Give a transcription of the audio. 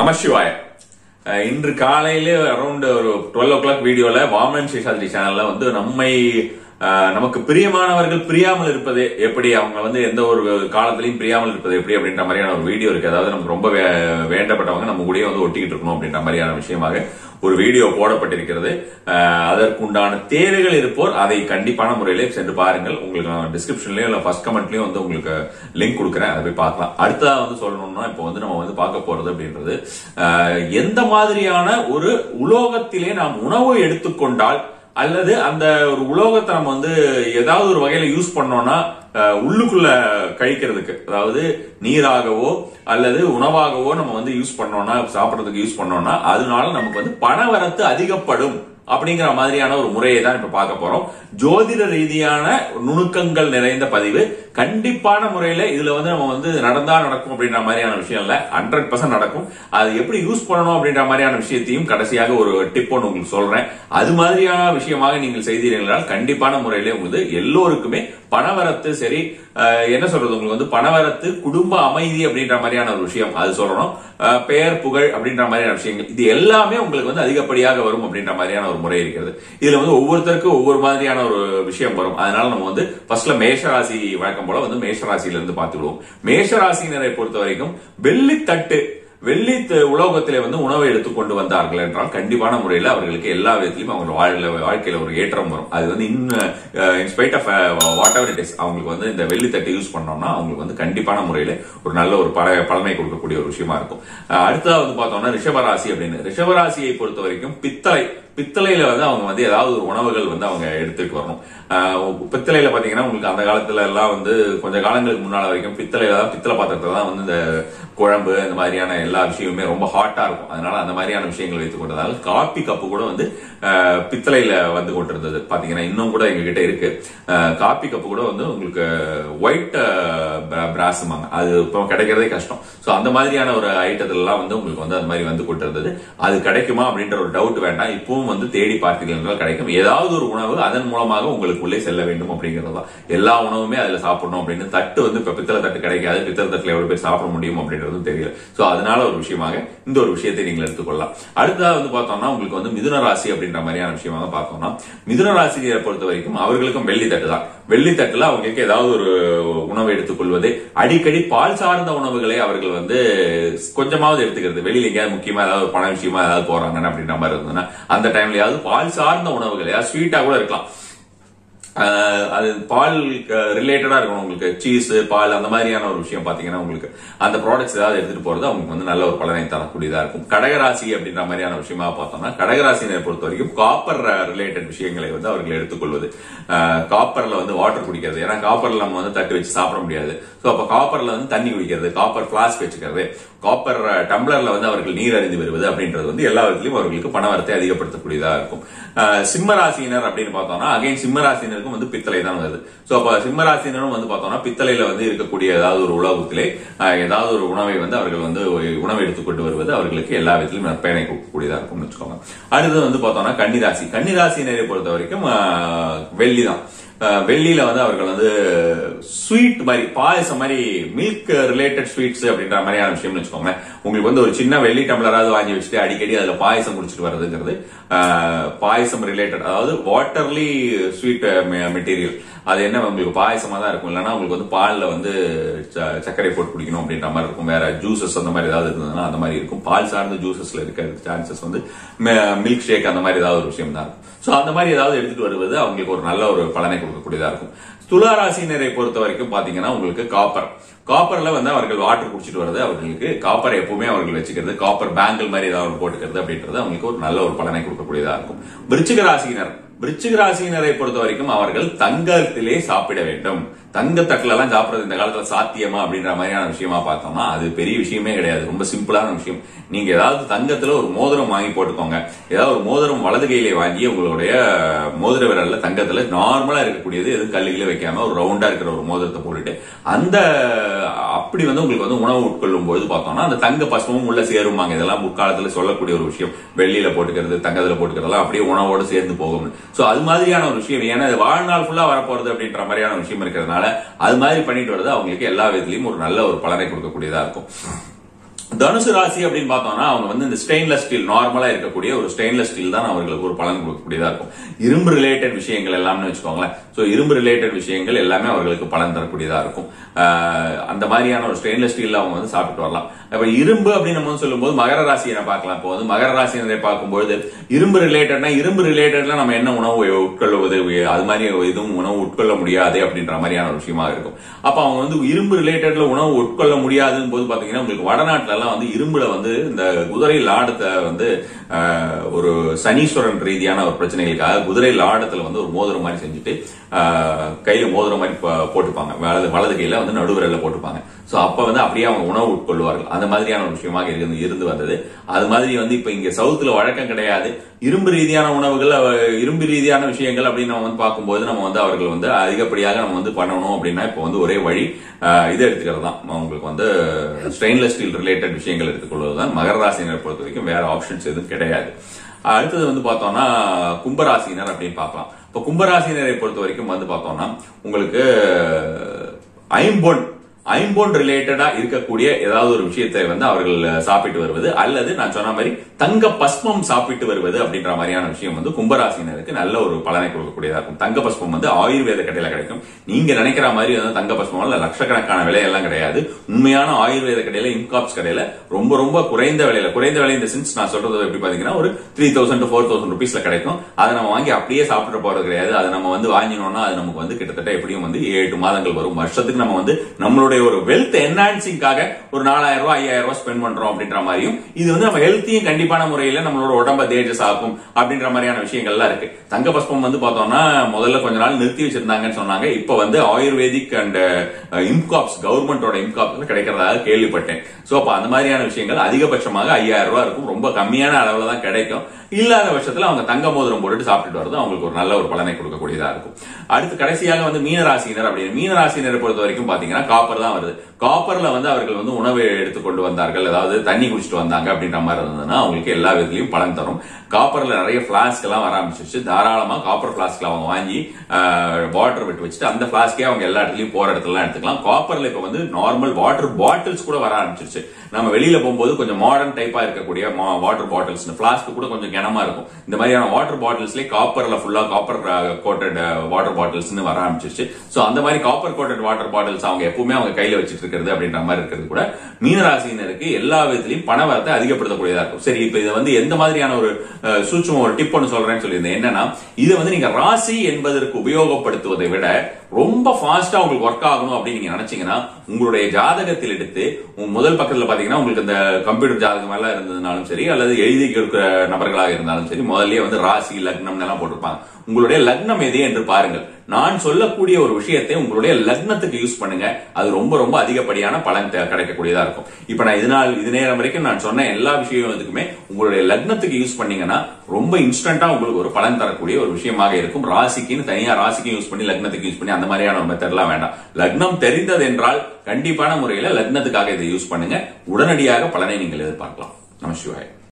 Namashiwaya. In the around 12 o'clock video, Vamanan Seshadri channel, we நமக்கு பிரியமானவர்கள் பிரியாமல் இருப்பதே எப்படி அவங்க வந்து எந்த ஒரு காலத்திலயும் பிரியாமல் இருப்பது எப்படி அப்படின்ற மாதிரியான ஒரு வீடியோ இருக்கு. அதாவது நமக்கு ரொம்ப வேண்டப்பட்டவங்க நம்ம கூடயே வந்து ஒட்டிக்கிட்டு இருக்கணும் அப்படின்ற மாதிரியான விஷயமாக ஒரு வீடியோ போடப்பட்டிருக்கிறது. அதற்குண்டான தேவைகள் இருப்போர் அதை கண்டிப்பான முறையிலே சென்று பாருங்கள். உங்களுக்கு நான் டிஸ்கிரிப்ஷன்லயும் இல்ல ஃபர்ஸ்ட் கமெண்ட்லயும் வந்து உங்களுக்கு லிங்க் கொடுக்குறேன், அதை போய் பார்க்கலாம். அடுத்ததா வந்து சொல்லணும்னா இப்போ வந்து நம்ம வந்து பார்க்க போறது அப்படின்றது எந்த மாதிரியான ஒரு உலோகத்திலே நாம் உணவு எடுத்துக்கொண்டால் அல்லது அந்த ஒரு உலோகத்தை நம்ம வந்து ஏதாவது ஒரு வகையில யூஸ் பண்ணோம்னா உள்ளுக்குள்ள கழிக்கிறதுக்கு, அதாவது நீராகவோ அல்லது உணவாகவோ நம்ம வந்து யூஸ் பண்ணோம்னா சாப்பிட்றதுக்கு யூஸ் பண்ணோம்னா அதனால நமக்கு வந்து பணவரத்து அதிகப்படும் அப்படிங்கிற மாதிரியான ஒரு முறையை தான் இப்ப பார்க்க போறோம். ஜோதிட ரீதியான நுணுக்கங்கள் நிறைந்த பதிவு. கண்டிப்பான முறையில இதுல வந்து நம்ம வந்து நடந்தா நடக்கும் அப்படின்ற மாதிரியான விஷயம் இல்ல, 100% நடக்கும். அது எப்படி யூஸ் பண்ணணும் அப்படின்ற மாதிரியான விஷயத்தையும் கடைசியாக ஒரு டிப் ஒன்று உங்களுக்கு சொல்றேன். அது மாதிரியான விஷயமாக நீங்கள் செய்தீர்களால் கண்டிப்பான முறையில உங்களுக்கு எல்லோருக்குமே பணவரத்து சரி என்ன சொல்றது உங்களுக்கு வந்து பணவரத்து குடும்ப அமைதி அப்படின்ற மாதிரியான ஒரு விஷயம் அது சொல்லணும், பெயர் புகழ் அப்படின்ற மாதிரியான விஷயங்கள் இது எல்லாமே உங்களுக்கு வந்து அதிகப்படியாக வரும் அப்படின்ற மாதிரியான ஒரு முறை இருக்கிறது. இதுல வந்து ஒவ்வொருத்தருக்கும் ஒவ்வொரு மாதிரியான ஒரு விஷயம் வரும். அதனால நம்ம வந்து ஃபர்ஸ்ட்ல மேஷராசி வழக்கம் போல வந்து மேஷராசியில இருந்து பார்த்துடுவோம். மேஷராசியினரை பொறுத்த வரைக்கும் வெள்ளி உலோகத்திலே வந்து உணவை எடுத்துக்கொண்டு வந்தார்கள் என்றால் கண்டிப்பான முறையில் அவர்களுக்கு எல்லா விதத்திலும் அவங்க வாழ்க்கையில ஒரு ஏற்றம் வரும். அது வந்து in spite of whatever it is அவங்களுக்கு வந்து இந்த வெள்ளி தட்டு யூஸ் பண்ணோம்னா அவங்களுக்கு வந்து கண்டிப்பான முறையில ஒரு நல்ல ஒரு பலனை கொடுக்கக்கூடிய ஒரு விஷயமா இருக்கும். அடுத்ததா வந்து பார்த்தோம்னா ரிஷபராசி அப்படின்னு. ரிஷபராசியை பொறுத்த வரைக்கும் பித்தளையில வந்து அவங்க வந்து ஏதாவது ஒரு உணவுகள் வந்து அவங்க எடுத்துட்டு வரணும். பித்தளையில பாத்தீங்கன்னா உங்களுக்கு அந்த காலத்துல எல்லாம் வந்து கொஞ்ச காலங்களுக்கு முன்னால வரைக்கும் பித்தளை பாத்திரத்துல தான் வந்து இந்த குழம்பு இந்த மாதிரியான எல்லா விஷயமுமே ரொம்ப ஹாட்டா இருக்கும். அதனால அந்த மாதிரியான விஷயங்கள் வைத்துக் கொண்டதால் காபி கப்பு கூட வந்து பித்தளையில வந்து கொண்டிருந்தது பாத்தீங்கன்னா, இன்னும் கூட எங்க கிட்ட இருக்கு. காபி கப்பு கூட வந்து உங்களுக்கு ஒயிட் பிராஸ் வாங்க அது இப்போ கிடைக்கிறதே கஷ்டம். சோ அந்த மாதிரியான ஒரு ஐட்டத்துல எல்லாம் வந்து உங்களுக்கு வந்து அந்த மாதிரி வந்து கொண்டிருந்தது. அது கிடைக்குமா அப்படின்ற ஒரு டவுட் வேண்டாம், இப்பவும் வந்து தேடி பார்த்தீர்கள் என்றால் கிடைக்கும். ஏதாவது ஒரு உணவு அதன் மூலமாக உங்களுக்கு உள்ளே செல்ல வேண்டும் அப்படிங்கறதா. எல்லா உணவுமே அதுல சாப்பிடணும் அப்படின்னு தட்டு வந்து இப்ப பித்தளை தட்டு கிடைக்காது, பித்தளை தட்டுல எவ்வளவு பேர் சாப்பிட முடியும் அப்படின்றது தெரியல. சோ அதனால ஒரு விஷயமாக இந்த ஒரு விஷயத்தை நீங்கள் எடுத்துக்கொள்ளலாம். அடுத்ததா வந்து பார்த்தோம்னா உங்களுக்கு வந்து மிதுன ராசி அப்படின்ற மாதிரியான விஷயமாக பார்த்தோம்னா மிதுன ராசியை பொறுத்த வரைக்கும் அவர்களுக்கும் வெள்ளி தட்டு தான். வெள்ளி தட்டுல அவங்களுக்கு ஏதாவது ஒரு உணவை எடுத்துக்கொள்வது, அடிக்கடி பால் சார்ந்த உணவுகளை அவர்கள் வந்து கொஞ்சமாவது எடுத்துக்கிறது. வெளியில எங்கேயாவது முக்கியமா ஏதாவது பண விஷயமா ஏதாவது போறாங்கன்னு அப்படின்ற மாதிரி இருந்ததுன்னா அந்த டைம்லயாவது பால் சார்ந்த உணவுகள் ஏதாவது ஸ்வீட்டா கூட இருக்கலாம், அது பால் ரிலேட்டடா இருக்கணும். உங்களுக்கு சீஸ் பால் அந்த மாதிரியான ஒரு விஷயம் பாத்தீங்கன்னா உங்களுக்கு அந்த ப்ராடக்ட்ஸ் ஏதாவது எடுத்துட்டு போறது அவங்களுக்கு வந்து நல்ல ஒரு பலனை தரக்கூடியதா இருக்கும். கடகராசி அப்படின்ற மாதிரியான விஷயமா பார்த்தோம்னா கடகராசியினரை பொறுத்த வரைக்கும் காப்பர் ரிலேட்டட் விஷயங்களை வந்து அவர்கள் எடுத்துக்கொள்வது. காப்பர்ல வந்து வாட்டர் குடிக்கிறது, ஏன்னா காப்பர்ல நம்ம வந்து தட்டு வச்சு சாப்பிட முடியாது. சோ அப்ப காப்பர்ல வந்து தண்ணி குடிக்கிறது, காப்பர் ஃபிளாஸ்க் வச்சுக்கிறது, காப்பர் டம்ளர்ல வந்து அவர்கள் நீர் அறிந்து வருவது அப்படின்றது வந்து எல்லா விதத்திலும் அவர்களுக்கு பணவரத்தை அதிகப்படுத்தக்கூடியதா இருக்கும். சிம்மராசினர் அப்படின்னு பார்த்தோம்னா அகைன் சிம்மராசினருக்கும் வந்து பித்தளை தான் வருது. சோ அப்ப சிம்மராசினரும் வந்து பார்த்தோம்னா பித்தளையில வந்து இருக்கக்கூடிய ஏதாவது ஒரு உலோகத்திலே ஏதாவது ஒரு உணவை வந்து அவர்கள் வந்து உணவை எடுத்துக்கொண்டு வருவது அவர்களுக்கு எல்லா விதத்திலும் நற்பயனை கொடுக்கக்கூடியதா இருக்கும்னு வச்சுக்கோங்க. அடுத்து வந்து பார்த்தோம்னா கன்னிராசினரை பொறுத்த வரைக்கும் வெள்ளி தான். வெள்ளியில வந்து அவர்கள் வந்து ஸ்வீட் மாதிரி பாயசம் மாதிரி மில்க் ரிலேட்டட் ஸ்வீட்ஸ் அப்படின்ற மாதிரியான விஷயம்னு வச்சுக்கோங்க. உங்களுக்கு வந்து ஒரு சின்ன வெள்ளி டம்ளராவது வாங்கி வச்சுட்டு அடிக்கடி அதுல பாயசம் குடிச்சிட்டு வர்றதுங்கிறது பாயசம் ரிலேட்டட், அதாவது வாட்டர்லி ஸ்வீட் மெட்டீரியல் அது என்ன உங்களுக்கு பாயசமா தான் இருக்கும். இல்லைன்னா உங்களுக்கு வந்து பால்ல வந்து சர்க்கரை போட்டு குடிக்கணும் அப்படின்ற மாதிரி இருக்கும். வேற ஜூசஸ் அந்த மாதிரி ஏதாவது இருந்ததுன்னா அந்த மாதிரி இருக்கும். பால் சார்ந்த ஜூசஸ்ல இருக்கிற சான்சஸ் வந்து மில்க் ஷேக் அந்த மாதிரி ஏதாவது ஒரு விஷயம் தான் இருக்கும். சோ அந்த மாதிரி ஏதாவது எடுத்துட்டு வருவது அவங்களுக்கு ஒரு நல்ல ஒரு பலனை கொடுக்கக்கூடியதா இருக்கும். துளாராசினரை பொறுத்த வரைக்கும் பாத்தீங்கன்னா உங்களுக்கு காப்பர்ல வந்து அவர்கள் வாட்டர் குடிச்சிட்டு வர்றது அவர்களுக்கு காப்பரை எப்பவுமே அவர்கள் வச்சுக்கிறது, காப்பர் பேங்கிள் மாதிரி ஏதாவது போட்டுக்கிறது அப்படின்றது அவங்களுக்கு ஒரு நல்ல ஒரு பலனை கொடுக்கக்கூடியதா இருக்கும். விருச்சிக ராசியினரை பொறுத்த வரைக்கும் அவர்கள் தங்கத்திலே சாப்பிட வேண்டும். தங்க தட்டுல எல்லாம் சாப்பிடுறது இந்த காலத்துல சாத்தியமா அப்படின்ற மாதிரியான விஷயமா பார்த்தோம்னா அது பெரிய விஷயமே கிடையாது. ரொம்ப சிம்பிளான விஷயம். நீங்க ஏதாவது தங்கத்துல ஒரு மோதிரம் வாங்கி போட்டுக்கோங்க. ஏதாவது ஒரு மோதிரம் வலது கையிலே வாங்கி உங்களுடைய மோதிர விரல்ல தங்கத்துல நார்மலா இருக்கக்கூடியது எதுவும் கல்லுகளே வைக்காம ஒரு ரவுண்டா இருக்கிற ஒரு மோதிரத்தை போட்டுட்டு அந்த அப்படி வந்து உங்களுக்கு வந்து உணவு உட்கொள்ளும் பொழுது பார்த்தோம்னா அந்த தங்க பசுமும் உள்ள சேருமாங்க. இதெல்லாம் முற்காலத்துல சொல்லக்கூடிய ஒரு விஷயம். வெள்ளியில போட்டுக்கிறது தங்கத்துல போட்டுக்கிறதெல்லாம் அப்படியே உணவோடு சேர்ந்து போகும். சோ அது மாதிரியான ஒரு விஷயம். ஏன்னா வாழ்நாள் ஃபுல்லா வரப்போறது அப்படின்ற மாதிரியான விஷயம் இருக்கிறதுனால அது மாதிரி பண்ணிட்டு வரது அவங்களுக்கு எல்லா விதத்திலையும் ஒரு நல்ல ஒரு பலனை கொடுக்கக்கூடியதா இருக்கும். தனுசு ராசி அப்படின்னு பார்த்தோம்னா அவங்க வந்து இந்த ஸ்டெயின்லெஸ் ஸ்டீல் நார்மலா இருக்கக்கூடிய ஒரு ஸ்டெயின்லெஸ் ஸ்டீல் தான் அவங்களுக்கு ஒரு பலன் கொடுக்கக்கூடியதா இருக்கும். இரும்பு ரிலேட்டட் விஷயங்கள் எல்லாம்னு வச்சுக்கோங்களேன். சோ இரும்பு ரிலேட்டட் விஷயங்கள் எல்லாமே அவர்களுக்கு பலன் தரக்கூடியதா இருக்கும். அந்த மாதிரியான ஒரு ஸ்டெயின்லெஸ் ஸ்டீல்ல அவங்க வந்து சாப்பிட்டு வரலாம். இப்ப இரும்பு அப்படின்னு நம்ம சொல்லும்போது மகர ராசியை பார்க்கலாம். இப்போ வந்து மகர ராசியினரை பார்க்கும்போது இரும்பு ரிலேட்டட்னா இரும்பு ரிலேட்டட்ல நம்ம என்ன உணவு உட்கொள்வது அது மாதிரி எதுவும் உணவு உட்கொள்ள முடியாது அப்படின்ற மாதிரியான ஒரு விஷயமா இருக்கும். அப்ப அவங்க வந்து இரும்பு ரிலேட்டட்ல உணவு உட்கொள்ள முடியாதுன்னு போது பாத்தீங்கன்னா உங்களுக்கு வடநாட்டுல எல்லாம் வந்து இரும்புல வந்து இந்த குதிரை லாடத்தை வந்து ஒரு சனீஸ்வரன் ரீதியான ஒரு பிரச்சனைகளுக்காக குதிரை லாடத்துல வந்து ஒரு மோதிரம் மாதிரி செஞ்சுட்டு கையில மோதிரம் மாதிரி போட்டுப்பாங்க. வலது கையில வந்து நடுவிரல்ல போட்டுப்பாங்க. சோ அப்ப வந்து அப்படியே அவங்க உணவு உட்கொள்வார்கள். அந்த மாதிரியான ஒரு விஷயமாக இருந்து வந்தது. அது மாதிரி வந்து இப்ப இங்க சவுத்துல வழக்கம் கிடையாது. இரும்பு ரீதியான உணவுகள் இரும்பு ரீதியான விஷயங்கள் அப்படின்னு நம்ம வந்து பார்க்கும்போது நம்ம வந்து அவர்கள் வந்து அதிகப்படியாக நம்ம வந்து பண்ணணும் அப்படின்னா இப்ப வந்து ஒரே வழி இதை எடுத்துக்கிறது தான். உங்களுக்கு வந்து ஸ்டெயின்லெஸ் ஸ்டீல் ரிலேட்டட் விஷயங்கள் எடுத்துக்கொள்வதுதான் மகர ராசியினரை பொறுத்த வரைக்கும். வேற ஆப்ஷன்ஸ் எதுவும் கிடையாது. அடுத்தது வந்து பார்த்தோம்னா கும்பராசினர் அப்படின்னு பார்க்கலாம். இப்ப கும்பராசினரை பொறுத்த வரைக்கும் வந்து பார்த்தோம்னா உங்களுக்கு ஐம்பொன் ரிலேட்டடா இருக்கக்கூடிய ஏதாவது ஒரு விஷயத்தை வந்து அவர்கள் சாப்பிட்டு வருவது அல்லது நான் சொன்ன மாதிரி தங்க பஸ்மம் சாப்பிட்டு வருவது அப்படின்ற மாதிரியான விஷயம் வந்து கும்பராசினருக்கு நல்ல ஒரு பலனை கொடுக்கக்கூடியதா இருக்கும். தங்க பஸ்மம் வந்து ஆயுர்வேத கடையில கிடைக்கும். நீங்க நினைக்கிற மாதிரி வந்து தங்க பஸ்மம் லட்சக்கணக்கான விலையெல்லாம் கிடையாது. உண்மையான ஆயுர்வேத கடையில இன்காப்ஸ் கடையில ரொம்ப ரொம்ப குறைந்த விலை இந்த சின்ஸ் நான் சொல்றது எப்படி பாத்தீங்கன்னா ஒரு 3,000 to 4,000 ருபீஸ்ல கிடைக்கும். அதை நம்ம வாங்கி அப்படியே சாப்பிட்டு போறது கிடையாது. அதை நம்ம வந்து வாங்கினோம்னா அது நமக்கு வந்து கிட்டத்தட்ட எப்படியும் வந்து 7 மாதங்கள் வரும். வருஷத்துக்கு நம்ம வந்து நம்மளுடைய ஒரு வெல்த் என்ஹான்சிங்காக ஒரு 4,000 ரூபாய் 5,000 ரூபாய் ஸ்பெண்ட் பண்றோம் அப்படின்ற மாதிரியும் இது வந்து நம்ம ஹெல்த்தியும் கண்டிப்பான முறையில நம்மளோட உடம்ப தேஜஸ் ஆகும் அப்படின்ற மாதிரியான விஷயங்கள்லாம் இருக்கு. தங்க பஸ்பம் வந்து பார்த்தோம்னா முதல்ல கொஞ்ச நாள் நிறுத்தி வச்சிருந்தாங்கன்னு சொன்னாங்க. இப்ப வந்து ஆயுர்வேதிக் அண்ட் இம்காப்ஸ் கவர்மெண்டோட இம்காப்ஸ் கிடைக்கிறதாக கேள்விப்பட்டேன். சோ அப்ப அந்த மாதிரியான விஷயங்கள் அதிகபட்சமாக 5,000 ரூபாய் இருக்கும். ரொம்ப கம்மியான அளவுல தான் கிடைக்கும். இல்லாத பட்சத்துல அவங்க தங்க மோதிரம் போட்டுட்டு சாப்பிட்டுட்டு வரது அவங்களுக்கு ஒரு நல்ல ஒரு பலனை கொடுக்கக்கூடியதா இருக்கும். அடுத்து கடைசியாக வந்து மீனராசினர் அப்படின்னு மீனராசினரை பொறுத்த வரைக்கும் பாத்தீங்கன்னா காப்பர் தான் வருது. காப்பர்ல வந்து அவர்கள் வந்து உணவு எடுத்துக்கொண்டு வந்தார்கள் அதாவது தண்ணி குடிச்சிட்டு வந்தாங்க அப்படின்ற மாதிரி இருந்ததுன்னா அவங்களுக்கு எல்லா விதத்திலையும் பலன் தரும். காப்பர்ல நிறைய பிளாஸ்க் எல்லாம் வர ஆரம்பிச்சிருச்சு. தாராளமா காப்பர் பிளாஸ்க்ல அவங்க வாங்கி வாட்டர் விட்டு வச்சுட்டு அந்த பிளாஸ்கே அவங்க எல்லா இடத்துலயும் போற இடத்துல எடுத்துக்கலாம். காப்பர்ல இப்ப வந்து நார்மல் வாட்டர் பாட்டில்ஸ் கூட வர ஆரம்பிச்சிருச்சு. நம்ம வெளியில போகும்போது கொஞ்சம் மாடர்ன் டைப்பா இருக்கக்கூடிய வாட்டர் பாட்டில்ஸ் பிளாஸ்க் கூட கொஞ்சம் கனமா இருக்கும். இந்த மாதிரியான வாட்டர் பாட்டில்ஸ்லயே காப்பர்ல ஃபுல்லா காப்பர் கோட்டட் வாட்டர் பாட்டில்ஸ் வர ஆரம்பிச்சிருச்சு. சோ அந்த மாதிரி காப்பர் கோட்டட் வாட்டர் பாட்டில்ஸ் அவங்க எப்பவுமே அவங்க கையில வச்சிட்டு இருக்கிறது அப்படின்ற மாதிரி இருக்கிறது கூட மீனராசினருக்கு எல்லா விதத்திலையும் பண வரத்தை அதிகப்படுத்தக்கூடியதா இருக்கும். சரி, இப்ப இதை வந்து எந்த மாதிரியான ஒரு சூட்சும ஒரு டிப் ஒன்று சொல்றேன்னு சொல்லியிருந்தேன். என்னன்னா இதை வந்து நீங்க ராசி என்பதற்கு உபயோகப்படுத்துவதை விட ரொம்ப ஃபாஸ்டா உங்களுக்கு ஒர்க் ஆகணும் அப்படின்னு நீங்க நினைச்சீங்கன்னா உங்களுடைய ஜாதகத்தில் எடுத்து முதல் பக்கத்துல பாத்தீங்கன்னா உங்களுக்கு இந்த கம்ப்யூட்டர் ஜாதகம் எல்லாம் இருந்ததுனாலும் சரி அல்லது எழுதி கொடுக்கிற நபர்களாக இருந்தாலும் சரி முதல்ல வந்து ராசி லக்னம் எல்லாம் போட்டிருப்பாங்க. உங்களுடைய லக்னம் எது என்று பாருங்கள். நான் சொல்லக்கூடிய ஒரு விஷயத்தை உங்களுடைய லக்னத்துக்கு யூஸ் பண்ணுங்க. அது ரொம்ப ரொம்ப அதிகப்படியான பலன் கிடைக்கக்கூடியதா இருக்கும். இப்ப நான் இது நேரம் வரைக்கும் நான் சொன்ன எல்லா விஷயத்துக்குமே உங்களுடைய லக்னத்துக்கு யூஸ் பண்ணீங்கன்னா ரொம்ப இன்ஸ்டன்டா உங்களுக்கு ஒரு பலன் தரக்கூடிய ஒரு விஷயமாக இருக்கும். ராசிக்குன்னு தனியா ராசிக்கு யூஸ் பண்ணி லக்னத்துக்கு யூஸ் பண்ணி அந்த மாதிரியான மெத்தட்லாம் வேண்டாம். லக்னம் தெரிந்தது என்றால் கண்டிப்பான முறையில லக்னத்துக்காக இதை யூஸ் பண்ணுங்க. உடனடியாக பலனை நீங்கள் எதிர்பார்க்கலாம். நம சிவாய்.